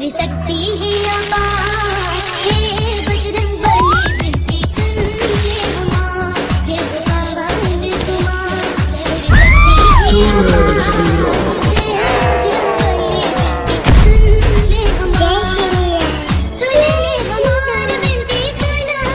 और सकती है आवाज है बजरंगबली बिनती सुनिए मां जय बाबा ने तुम्हारा